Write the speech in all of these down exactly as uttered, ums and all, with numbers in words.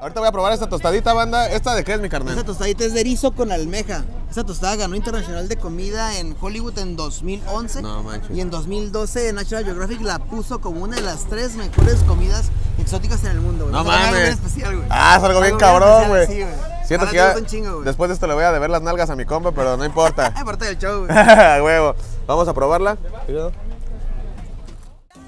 Ahorita voy a probar esta tostadita, banda. ¿Esta de qué es, mi carnal? Esta tostadita es de erizo con almeja. Esta tostada ganó Internacional de Comida en Hollywood en dos mil once. No manches. Y en dos mil doce National Geographic la puso como una de las tres mejores comidas exóticas en el mundo, güey. No mames. Ah, es algo bien cabrón, güey. Sí, güey. Siento que ya, chingo, después de esto le voy a deber las nalgas a mi compa, pero no importa. Es parte del show, güey. Huevo. Vamos a probarla.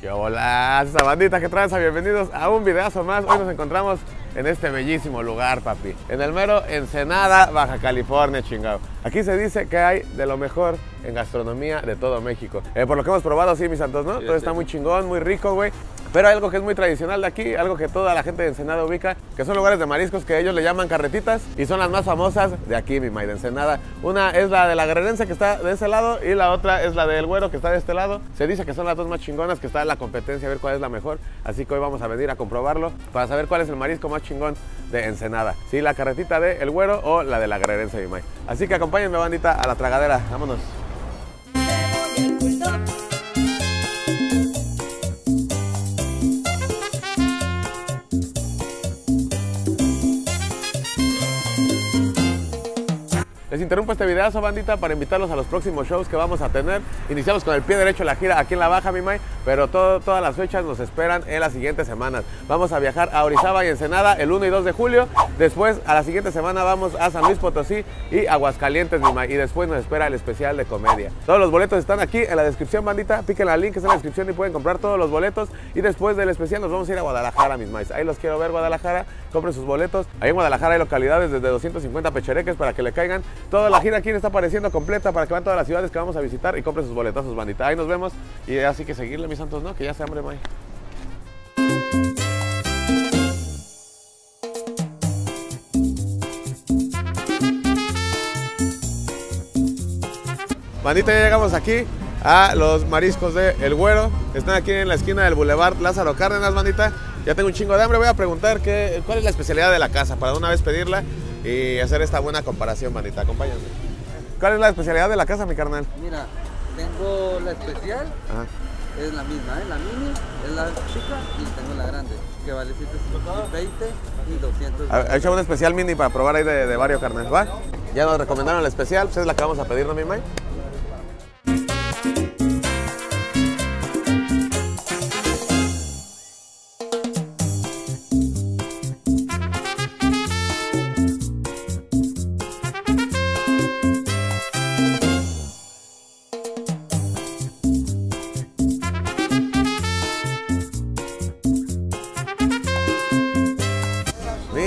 ¡Qué hola! Esa bandita que traes, bienvenidos a un videazo más. Hoy nos encontramos en este bellísimo lugar, papi. En el mero Ensenada, Baja California, chingado. Aquí se dice que hay de lo mejor en gastronomía de todo México. Eh, por lo que hemos probado, sí, mis santos, ¿no? Sí, todo sí, está sí. muy chingón, muy rico, güey. Pero hay algo que es muy tradicional de aquí, algo que toda la gente de Ensenada ubica, que son lugares de mariscos que ellos le llaman carretitas y son las más famosas de aquí, mi may, de Ensenada. Una es la de La Guerrerense, que está de ese lado, y la otra es la de El Güero, que está de este lado. Se dice que son las dos más chingonas, que está en la competencia, a ver cuál es la mejor. Así que hoy vamos a venir a comprobarlo para saber cuál es el marisco más chingón de Ensenada. Si sí, la carretita de El Güero o la de La Guerrerense, mi may. Así que acompáñenme, bandita, a la tragadera. Vámonos. Les interrumpo este videazo, bandita, para invitarlos a los próximos shows que vamos a tener. Iniciamos con el pie derecho la gira aquí en La Baja, mi may, pero todo, todas las fechas nos esperan en las siguientes semanas. Vamos a viajar a Orizaba y Ensenada el uno y dos de julio. Después, a la siguiente semana, vamos a San Luis Potosí y Aguascalientes, mi may. Y después nos espera el especial de comedia. Todos los boletos están aquí en la descripción, bandita. Piquen al link que está en la descripción y pueden comprar todos los boletos. Y después del especial nos vamos a ir a Guadalajara, mis mays. Ahí los quiero ver, Guadalajara. Compren sus boletos. Ahí en Guadalajara hay localidades desde doscientos cincuenta pechereques para que le caigan. Toda la gira aquí está apareciendo completa para que vean todas las ciudades que vamos a visitar y compren sus boletazos, bandita. Ahí nos vemos y así que seguirle, mis santos, ¿no? Que ya se hambre, may. Bandita, ya llegamos aquí a los mariscos de El Güero. Están aquí en la esquina del Boulevard Lázaro Cárdenas, bandita. Ya tengo un chingo de hambre. Voy a preguntar qué, cuál es la especialidad de la casa para una vez pedirla y hacer esta buena comparación, bandita. Acompáñame. ¿Cuál es la especialidad de la casa, mi carnal? Mira, tengo la especial. Ajá. Es la misma, ¿eh? La mini, es la chica y tengo la grande, que vale ciento veinte y doscientos. He hecho una especial mini para probar ahí de, de varios, carnal. ¿Va? Ya nos recomendaron la especial, pues es la que vamos a pedir, ¿no, mi may?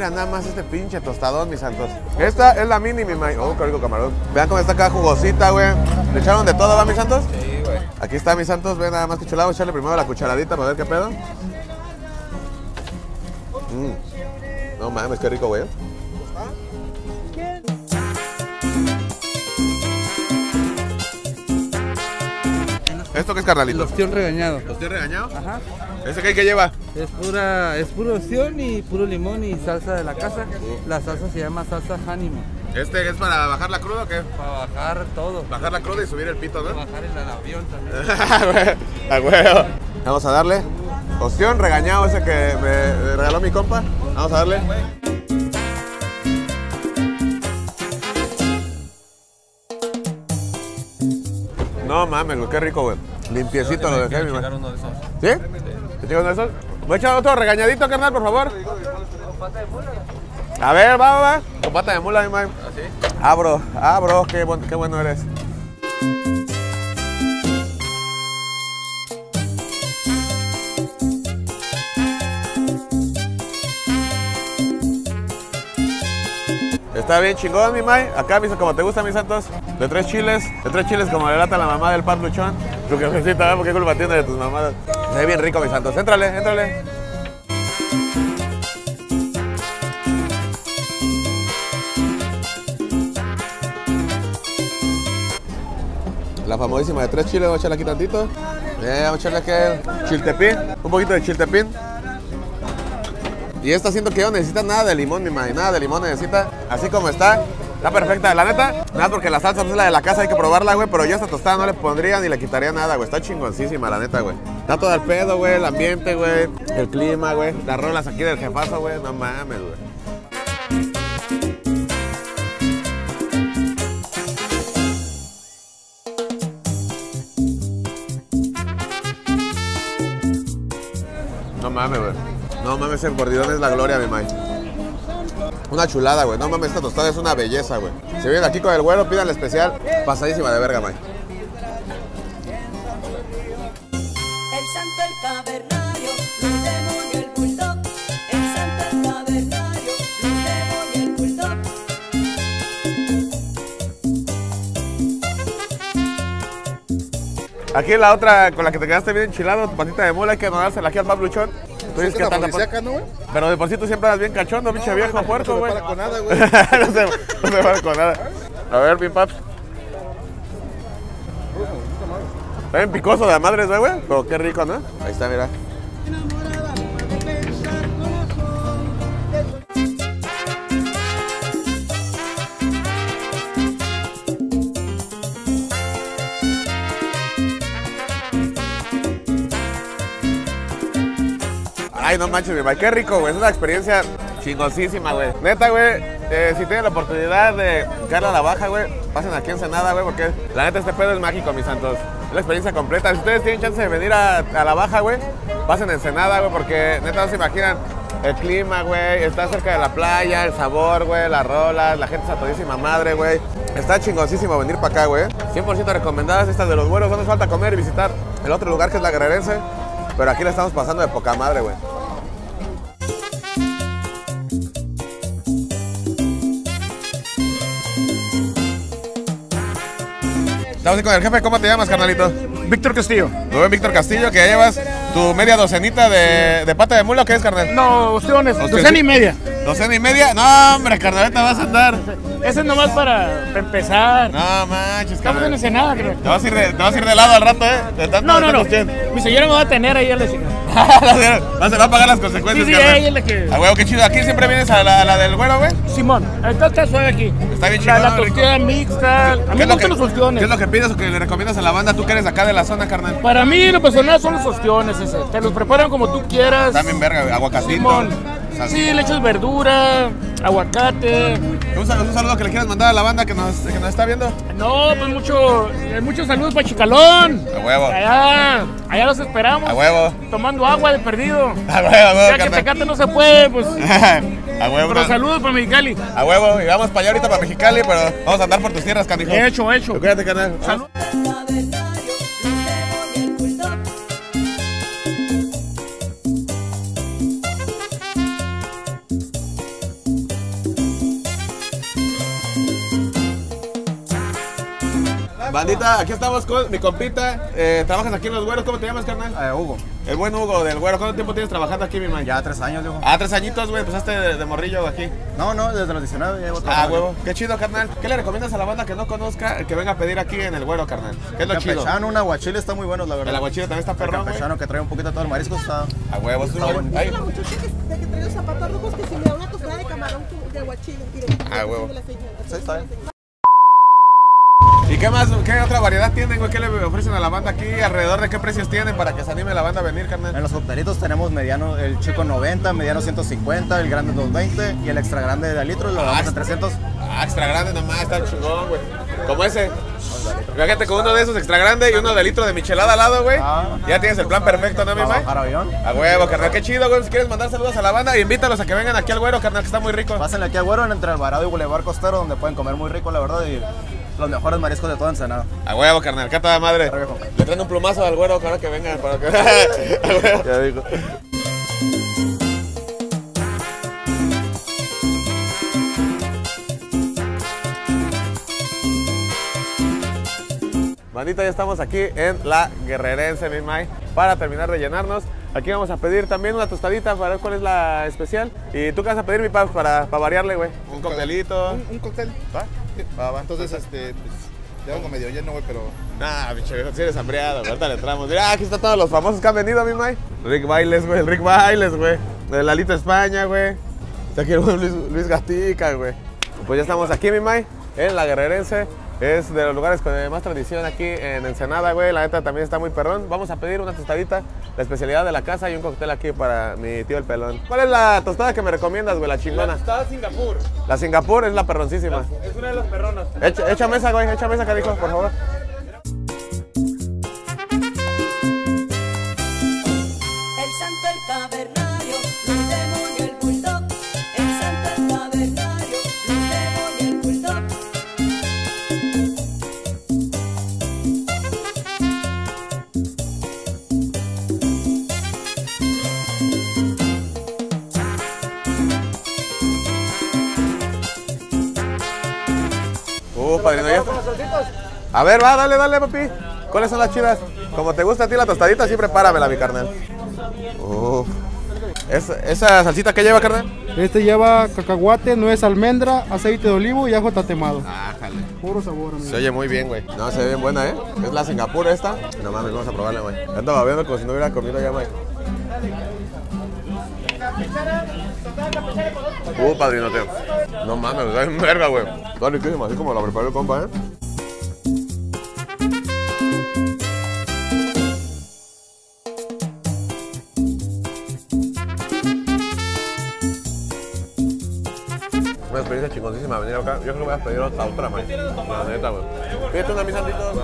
Nada más este pinche tostadón, mis santos. Esta es la mini, mi may. Oh, qué rico camarón. Vean cómo está acá jugosita, güey. Le echaron de todo, ¿va, mis santos? Sí, güey. Aquí está, mis santos. Ven nada más que chulado. Echarle primero la cucharadita para ver qué pedo. Mm. No mames, qué rico, güey. ¿Esto qué es, carnalito? El ostión regañado. ¿El ostión regañado? Ajá. ¿Ese qué, qué lleva? Es pura, es puro ostión y puro limón y salsa de la casa. La salsa se llama salsa Hánimo. ¿Este es para bajar la cruda o qué? Para bajar todo. Bajar la cruda y subir el pito, ¿no? Para bajar el avión también. A huevo. Vamos a darle. Ostión regañado, ese que me regaló mi compa. Vamos a darle. No mames, qué rico, güey. Limpiecito lo dejé, mi man. Uno de esos. ¿Sí? ¿Te llega uno de esos? Voy a echar otro regañadito, carnal, por favor. Con pata de mula. A ver, va, va. Con pata de mula, mi man. ¿Ah, sí? Ah, bro, ah, bro, qué, bon qué bueno eres. Está bien chingón, mi may. Acá, mis, como te gusta, mis santos. De tres chiles, de tres chiles como le lata la mamá del par luchón. Tu jefecita, ¿verdad? Porque culpa tiene de tus mamadas. Se ve bien rico, mis santos. Éntrale, éntrale. La famosísima de tres chiles, voy a echarle aquí tantito. Eh, vamos a echarle aquí chiltepín, un poquito de chiltepín. Y esta siento que no necesita nada de limón, mi may, nada de limón necesita. Así como está, Está perfecta, la neta. Nada, porque la salsa no es la de la casa, hay que probarla, güey. Pero yo esta tostada no le pondría ni le quitaría nada, güey. Está chingoncísima, la neta, güey. Está todo el pedo, güey. El ambiente, güey. El clima, güey. Las rolas aquí del jefazo, güey. No mames, güey. No mames, güey. No mames, el gordidón es la gloria, mi mai. Una chulada, güey. No mames, esta tostada es una belleza, güey. Si vienen aquí con el güero, pidan la especial. Pasadísima de verga, mai. Aquí la otra con la que te quedaste bien enchilado, tu patita de mula, hay que donársela aquí al Pabluchón. Tú dices que tanta policía, ¿no, güey? Pero de por sí tú siempre eras bien cachondo, pinche no, viejo, no, puerco, güey. No se me para con nada, güey. no, se, no se para con nada. A ver, pin paps. Está bien picoso de la madre, güey, pero qué rico, ¿no? Ahí está, mira. Ay, no manches, mi mae, qué rico, güey. Es una experiencia chingosísima, güey. Neta, güey, eh, si tienen la oportunidad de buscar a la Baja, güey, pasen aquí a Ensenada, güey, porque la neta este pedo es mágico, mis santos. Es la experiencia completa. Si ustedes tienen chance de venir a, a la Baja, güey, pasen a Ensenada, güey, porque neta no se imaginan el clima, güey. Está cerca de la playa, el sabor, güey, las rolas, la gente es a todísima madre, güey. Está chingosísimo venir para acá, güey. cien por ciento recomendadas estas de los güeros. No nos falta comer y visitar el otro lugar que es La Guerrerense, pero aquí la estamos pasando de poca madre, güey. Estamos aquí con el jefe. ¿Cómo te llamas, carnalito? Víctor Castillo. Muy bien, Víctor Castillo, que ya llevas tu media docenita de, de pata de mula, ¿o qué es, carnal? No, opciones, docena y media. ¿Docena y media? No, hombre, carnaleta, vas a andar. Ese es nomás para empezar. No manches, estamos en Ensenada, creo. Te vas a ir de, te vas a ir de lado al rato, ¿eh? De tanto, no, no, de no. Usted. Mi señora me va a tener ahí al vecino. Va a pagar las consecuencias, sí, sí, carnal. Ella es la que... Ah, güey, qué chido. ¿Aquí siempre vienes a la, a la del güero, güey? Simón, esto está suave aquí. Está bien chido, la, la tortilla mixta. A mí me gustan los ostiones. ¿Qué es lo que pides o que le recomiendas a la banda? Tú que eres acá de la zona, carnal. Para mí, lo personal son los ostiones, ese. Te los preparan como tú quieras. También verga, aguacatito. Simón. Sí, le echas verdura, aguacate. ¿Un saludo que le quieras mandar a la banda que nos, que nos está viendo? No, pues mucho, muchos saludos para Chicalón. A huevo. Allá, allá los esperamos. A huevo. Tomando agua de perdido. A huevo, a huevo. Ya que Tecate no se puede, pues. A huevo. Pero saludos para Mexicali. A huevo. Y vamos para allá ahorita para Mexicali, pero vamos a andar por tus tierras, canijo. Hecho, hecho. Cuídate, canal. Saludos. Bandita, aquí estamos con mi compita. Eh, ¿Trabajas aquí en Los Güeros? ¿Cómo te llamas, carnal? Eh, Hugo. El buen Hugo del Güero. ¿Cuánto tiempo tienes trabajando aquí, mi man? Ya tres años, Hugo. Ah, tres añitos, güey. ¿Empezaste de, de morrillo aquí? No, no, desde los diecinueve ya llevo trabajando. Ah, huevo. Qué chido, carnal. ¿Qué le recomiendas a la banda que no conozca el que venga a pedir aquí en El Güero, carnal? ¿Qué es lo chido? El campechano, un aguachile está muy bueno, la verdad. El aguachile también está perrón, güey. El campechano que trae un poquito de todo el marisco está... A huevo. Está bueno. Dice la muchacha que, que trae los zapatos rojos que si me da una tostada de camarón de aguachile. Ah, huevo. Sí, está bien. ¿Y qué más? ¿Qué otra variedad tienen, güey? ¿Qué le ofrecen a la banda aquí? ¿Alrededor de qué precios tienen para que se anime la banda a venir, carnal? En los coctelitos tenemos mediano, el chico noventa, mediano ciento cincuenta, el grande doscientos veinte y el extra grande de litro, lo damos en trescientos. Ah, extra grande nomás, está chingón, güey. Como ese. Fíjate con uno de esos extra grande y uno de litro de michelada al lado, güey. Ah, ya tienes el plan perfecto, ¿no, mi mae? Para avión. A huevo, carnal. Qué chido, güey. Si quieres mandar saludos a la banda, invítalos a que vengan aquí al Güero, carnal, que está muy rico. Pásenle aquí al Güero, entre Alvarado y Boulevard Costero, donde pueden comer muy rico, la verdad, y los mejores mariscos de todo Ensenada. A huevo, carnal. Qué toda madre. Le traen un plumazo al Güero, claro que vengan. Para que... A huevo. Ya digo. Bandita, ya estamos aquí en La Guerrerense, mi mai, para terminar de llenarnos. Aquí vamos a pedir también una tostadita para ver cuál es la especial. ¿Y tú qué vas a pedir, mi paps, para, para variarle, güey? Un, un coctelito. Un, un cóctel. ¿Va? Va, va. Entonces, este, pues, ya vengo medio lleno, güey, pero... Nah, bicho, si eres hambreado, ahorita le entramos. Mira, aquí están todos los famosos que han venido, mi mai. Rick Bailes, güey, el Rick Bailes, güey. El Lalito España, güey. Está aquí el Luis, Luis Gatica, güey. Pues ya estamos aquí, mi May, en La Guerrerense. Es de los lugares con más tradición aquí en Ensenada, güey. La neta también está muy perrón. Vamos a pedir una tostadita, la especialidad de la casa, y un cóctel aquí para mi tío el pelón. ¿Cuál es la tostada que me recomiendas, güey? La chingona. La tostada Singapur. La Singapur es la perroncísima. La, es una de las perronas. Echa, echa mesa, güey. Echa mesa, carico, por favor. A ver, va, dale, dale, papi. ¿Cuáles son las chidas? Como te gusta a ti la tostadita, sí, prepáramela, mi carnal. Uf. ¿Esa, esa salsita qué lleva, carnal? Este lleva cacahuate, nuez, almendra, aceite de olivo y ajo tatemado. Ah, jale. Puro sabor, amigo. Se oye muy bien, güey. No, se ve bien buena, ¿eh? Es la Singapur esta. No mames, vamos a probarla, güey. Ando babeando como si no hubiera comido ya, güey. Uh, padrinoteo. No mames, está en verga, güey. Está riquísima, así como la preparó el compa, ¿eh? Una experiencia chingoncísima venir acá. Yo creo que voy a pedir otra, otra más. La neta, güey. Pídete una, mis santitos.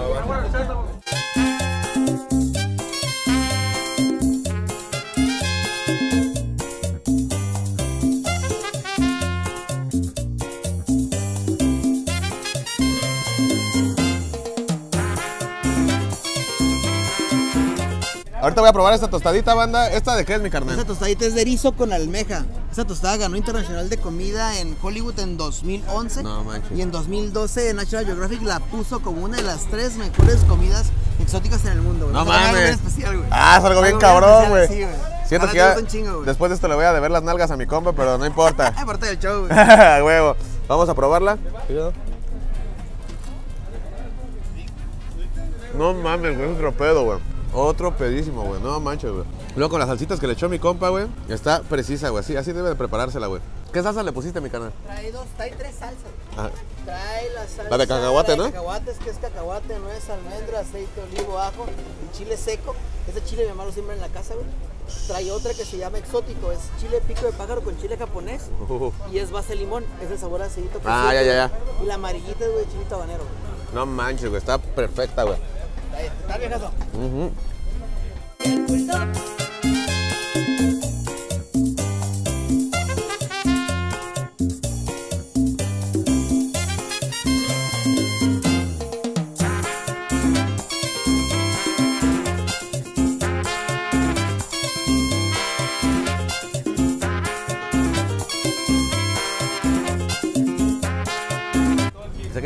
Ahorita voy a probar esta tostadita, banda. ¿Esta de qué es, mi carnal? Esta tostadita es de erizo con almeja. Esta tostada ganó Internacional de Comida en Hollywood en dos mil once. No manches. Y en dos mil doce National Geographic la puso como una de las tres mejores comidas exóticas en el mundo, güey. No mames. Especial, güey. Ah, es algo, algo bien cabrón, güey. Sí, siento ahora que ya chingo, después de esto le voy a deber las nalgas a mi compa, pero no importa. Es parte del show, güey. Huevo. Vamos a probarla. No mames, güey. Es otro pedo, güey. Otro pedísimo, güey. No manches, güey. Luego con las salsitas que le echó mi compa, güey. Está precisa, güey. Sí, así debe de preparársela, güey. ¿Qué salsa le pusiste, mi canal? Trae dos, trae tres salsas. Ajá. Trae la salsa. La de cacahuate, ¿no? La de cacahuate, es que es cacahuate, nuez, almendra, aceite, olivo, ajo y chile seco. Ese chile mi mamá lo siembra en la casa, güey. Trae otra que se llama exótico, es chile pico de pájaro con chile japonés. Uh. Y es base limón, es el sabor acidito. Ah, ya, ya, ya. Y la amarillita, güey, chilito habanero, güey. No manches, güey. Está perfecta, güey. Está bien eso. Uh-huh.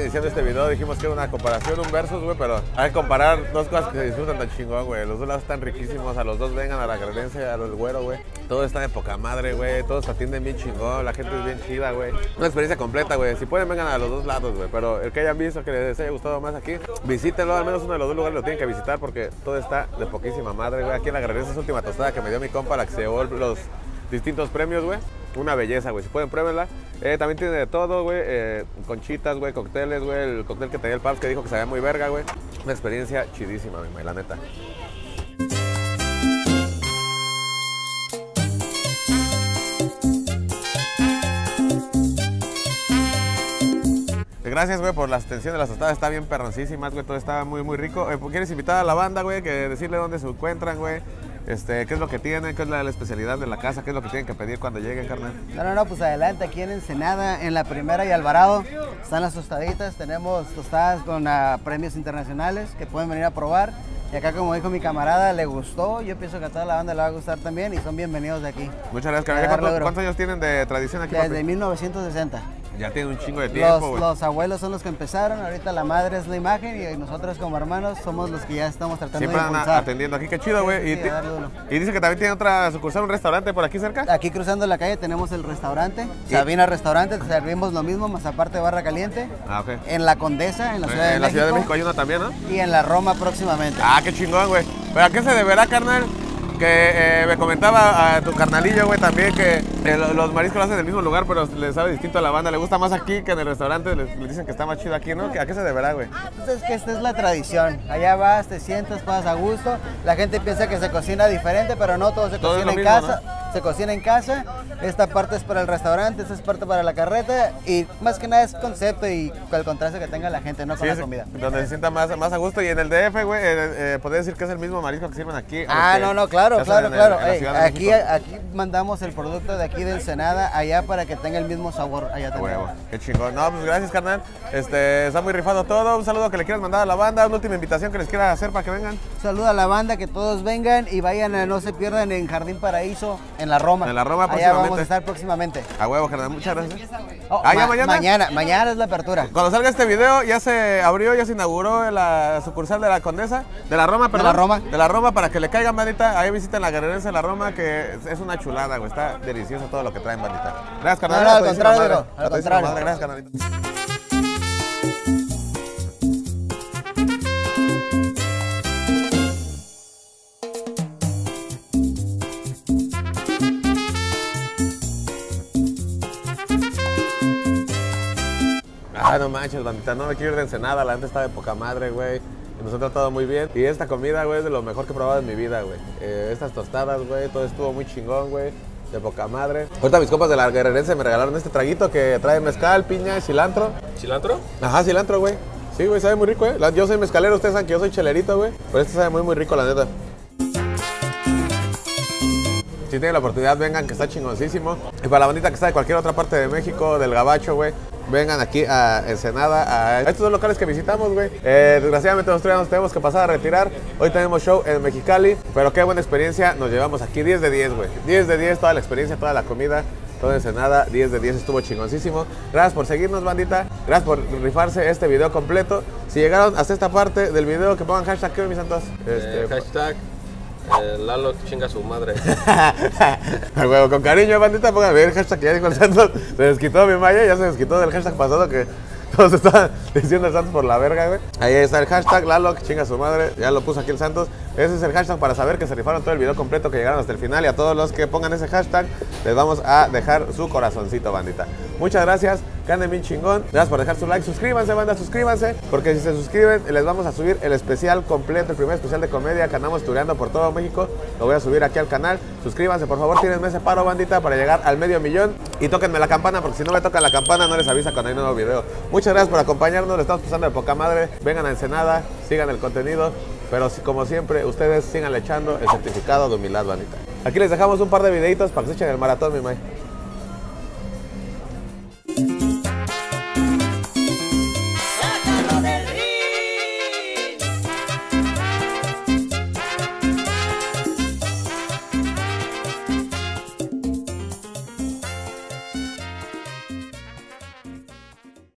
Diciendo este video dijimos que era una comparación, un versus, güey, pero hay que comparar dos cosas que se disfrutan tan chingón, güey. Los dos lados están riquísimos, a los dos vengan a La Guerrerense, a El Güero, güey. Todo está de poca madre, güey, todos atienden bien chingón, la gente es bien chida, güey. Una experiencia completa, güey. Si pueden, vengan a los dos lados, güey, pero el que hayan visto, que les haya gustado más aquí, visítenlo, al menos uno de los dos lugares lo tienen que visitar porque todo está de poquísima madre, güey. Aquí en La Guerrerense es última tostada que me dio mi compa, la que se llevó los distintos premios, güey. Una belleza, güey. Si pueden, pruébenla. Eh, también tiene de todo, güey. Eh, conchitas, güey. Cócteles, güey. El cóctel que tenía el Pabs que dijo que sabía muy verga, güey. Una experiencia chidísima, mi madre, la neta. Gracias, güey, por la atención de las tostadas. Está bien perroncísimas, güey. Todo estaba muy, muy rico. Eh, ¿Quieres invitar a la banda, güey? Que decirle dónde se encuentran, güey. Este, ¿qué es lo que tienen? ¿Qué es la, la especialidad de la casa? ¿Qué es lo que tienen que pedir cuando lleguen, carnal? No, no, no, pues adelante, aquí en Ensenada, en la Primera y Alvarado, están las tostaditas. Tenemos tostadas con uh, premios internacionales que pueden venir a probar. Y acá, como dijo mi camarada, le gustó. Yo pienso que a toda la banda le va a gustar también y son bienvenidos de aquí. Muchas gracias, carnal. ¿Cuántos, ¿Cuántos años tienen de tradición aquí? Desde papi? mil novecientos sesenta. Ya tiene un chingo de tiempo, güey. Los abuelos son los que empezaron, ahorita la madre es la imagen y nosotros como hermanos somos los que ya estamos tratando de impulsar. Siempre están atendiendo aquí, qué chido, güey. Sí, sí, y, y dice que también tiene otra sucursal, un restaurante por aquí cerca. Aquí cruzando la calle tenemos el restaurante, sí. Sabina Restaurante, te servimos lo mismo, más aparte Barra Caliente. Ah, ok. En la Condesa, en la Ciudad eh, de México. En la Ciudad de México hay una también, ¿no? Y en la Roma próximamente. Ah, qué chingón, güey. ¿Pero a qué se deberá, carnal? que eh, me comentaba a tu carnalillo, güey, también que eh, los mariscos lo hacen en el mismo lugar, pero le sabe distinto a la banda. Le gusta más aquí que en el restaurante. Le, le dicen que está más chido aquí, ¿no? ¿A qué se deberá, güey? Pues es que esta es la tradición. Allá vas, te sientas, pasas a gusto. La gente piensa que se cocina diferente, pero no, todo se todo cocina en mismo, casa. ¿No? Se cocina en casa, esta parte es para el restaurante, esta es parte para la carreta y más que nada es concepto y el contraste que tenga la gente, no con sí, la comida. Donde se sienta más, más a gusto. Y en el D F, güey, eh, eh, ¿podrías decir que es el mismo marisco que sirven aquí? Ah, no, no, claro, claro, en, claro. En, en Ey, aquí, aquí mandamos el producto de aquí de Ensenada allá para que tenga el mismo sabor allá también. Huevo, qué chingón. No, pues gracias, carnal. Este, está muy rifado todo. Un saludo que le quieras mandar a la banda, una última invitación que les quieras hacer para que vengan. Un saludo a la banda, que todos vengan y vayan a, no se pierdan en Jardín Paraíso. En la Roma. En la Roma próximamente. Allá vamos a estar próximamente. A huevo, carnal. Muchas gracias. Oh, ah, ma ya mañana. Mañana, mañana es la apertura. Cuando salga este video ya se abrió, ya se inauguró la sucursal de la Condesa, de la Roma, perdón. De la Roma. De la Roma, para que le caigan, bandita. Ahí visiten la Guerrerense de la Roma, que es una chulada, güey. Está delicioso todo lo que traen, bandita. Gracias, carnal. No, no, al contrario, digo, al contrario. Madre. Gracias, carnalito. Ah, no manches, bandita, no me quiero ir de Ensenada, la gente está de poca madre, güey. Nos han tratado muy bien. Y esta comida, güey, es de lo mejor que he probado en mi vida, güey. Eh, estas tostadas, güey, todo estuvo muy chingón, güey. De poca madre. Ahorita mis compas de la Guerrerense me regalaron este traguito que trae mezcal, piña y cilantro. ¿Cilantro? Ajá, cilantro, güey. Sí, güey, sabe muy rico, güey. Yo soy mezcalero, ustedes saben que yo soy chelerito, güey. Pero este sabe muy, muy rico, la neta. Si tienen la oportunidad, vengan, que está chingoncísimo. Y para la bandita que está de cualquier otra parte de México, del Gabacho, güey, vengan aquí a Ensenada, a estos dos locales que visitamos, güey. Eh, desgraciadamente nosotros ya nos tenemos que pasar a retirar. Hoy tenemos show en Mexicali, pero qué buena experiencia nos llevamos aquí. diez de diez, güey. diez de diez, toda la experiencia, toda la comida, toda Ensenada. diez de diez, estuvo chingoncísimo. Gracias por seguirnos, bandita. Gracias por rifarse este video completo. Si llegaron hasta esta parte del video, que pongan hashtag, ¿qué, mis santos? Este, eh, hashtag... Eh, Lalo chinga a su madre. Bueno, con cariño, bandita, pongan el hashtag que ya dijo el Santos. Se desquitó mi malla, ya se desquitó del hashtag pasado que todos estaban diciendo el Santos por la verga, güey. Ahí está el hashtag Lalo chinga a su madre, ya lo puso aquí el Santos. Ese es el hashtag para saber que se rifaron todo el video completo, que llegaron hasta el final. Y a todos los que pongan ese hashtag les vamos a dejar su corazoncito, bandita. Muchas gracias, que anden bien chingón. Gracias por dejar su like, suscríbanse, banda, suscríbanse, porque si se suscriben les vamos a subir el especial completo, el primer especial de comedia que andamos tureando por todo México. Lo voy a subir aquí al canal. Suscríbanse, por favor, tírenme ese paro, bandita, para llegar al medio millón. Y tóquenme la campana, porque si no me tocan la campana no les avisa cuando hay nuevo video. Muchas gracias por acompañarnos, le estamos pasando de poca madre. Vengan a Ensenada, sigan el contenido, pero como siempre, ustedes sigan echando el certificado de humildad, bandita. Aquí les dejamos un par de videitos para que se echen el maratón, mi may.